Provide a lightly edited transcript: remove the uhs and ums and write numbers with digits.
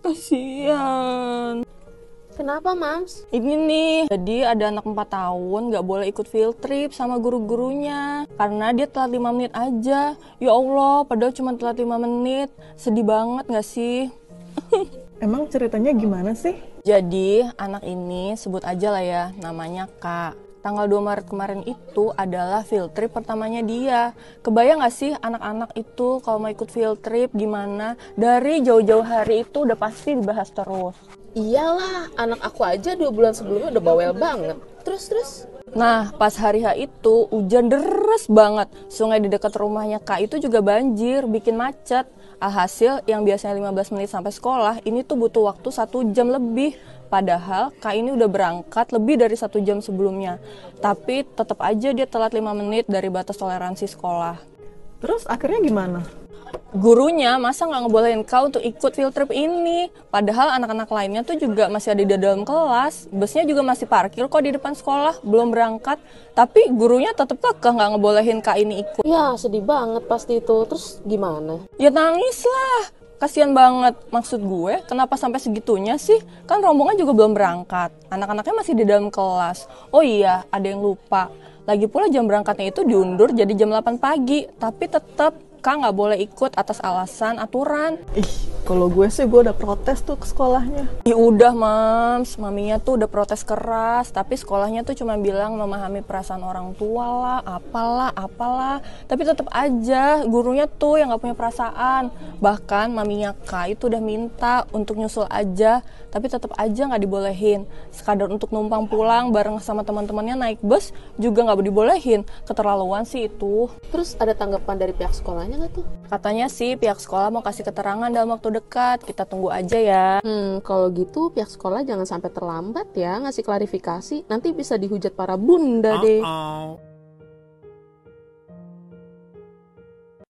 Kasihan. Kenapa, Mams? Ini nih, jadi ada anak 4 tahun gak boleh ikut field trip sama guru-gurunya karena dia telat 5 menit aja. Ya Allah, padahal cuma telat 5 menit. Sedih banget gak sih? Emang ceritanya gimana sih? Jadi, anak ini sebut aja lah ya, namanya Kak. Tanggal 2 Maret kemarin itu adalah field trip pertamanya dia. Kebayang gak sih anak-anak itu kalau mau ikut field trip gimana? Dari jauh-jauh hari itu udah pasti dibahas terus. Iyalah, anak aku aja 2 bulan sebelumnya udah bawel banget. Terus? Nah, pas hari H itu hujan deras banget. Sungai di dekat rumahnya Kak itu juga banjir, bikin macet. Alhasil, yang biasanya 15 menit sampai sekolah, ini tuh butuh waktu 1 jam lebih. Padahal Kak ini udah berangkat lebih dari 1 jam sebelumnya. Tapi tetap aja dia telat 5 menit dari batas toleransi sekolah. Terus akhirnya gimana? Gurunya masa nggak ngebolehin kau untuk ikut field trip ini, padahal anak-anak lainnya tuh juga masih ada di dalam kelas, busnya juga masih parkir kok di depan sekolah, belum berangkat, tapi gurunya tetep kekeh nggak ngebolehin Kak ini ikut. Ya sedih banget pasti itu. Terus gimana? Ya nangis lah, kasihan banget. Maksud gue, kenapa sampai segitunya sih? Kan rombongan juga belum berangkat, anak-anaknya masih di dalam kelas. Oh iya, ada yang lupa, lagi pula jam berangkatnya itu diundur jadi jam 8 pagi, tapi tetep Kak nggak boleh ikut atas alasan aturan. Ih, kalau gue sih gue udah protes tuh ke sekolahnya. Ya udah, Mams, maminya tuh udah protes keras, tapi sekolahnya tuh cuma bilang memahami perasaan orang tua lah, apalah. Tapi tetap aja gurunya tuh yang nggak punya perasaan. Bahkan maminya Kak itu udah minta untuk nyusul aja, tapi tetap aja nggak dibolehin. Sekadar untuk numpang pulang bareng sama teman-temannya naik bus juga nggak dibolehin. Keterlaluan sih itu. Terus ada tanggapan dari pihak sekolahnya? Katanya sih pihak sekolah mau kasih keterangan dalam waktu dekat. Kita tunggu aja ya. Kalau gitu pihak sekolah jangan sampai terlambat ya ngasih klarifikasi. Nanti bisa dihujat para bunda deh.